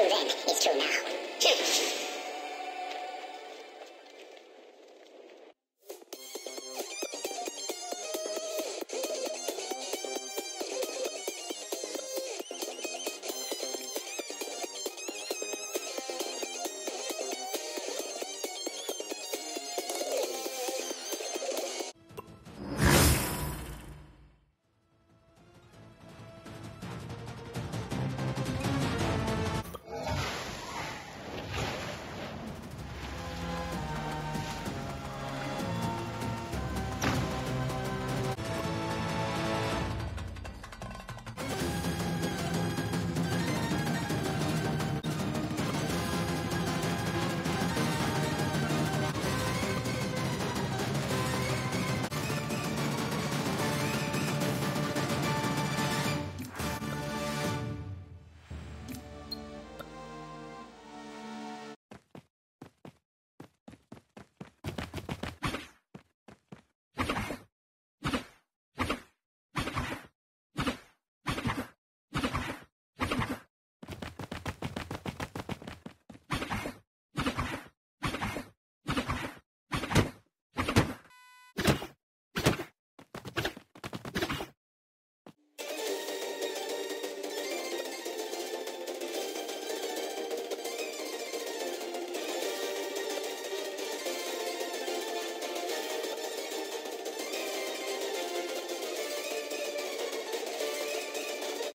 true then is true now.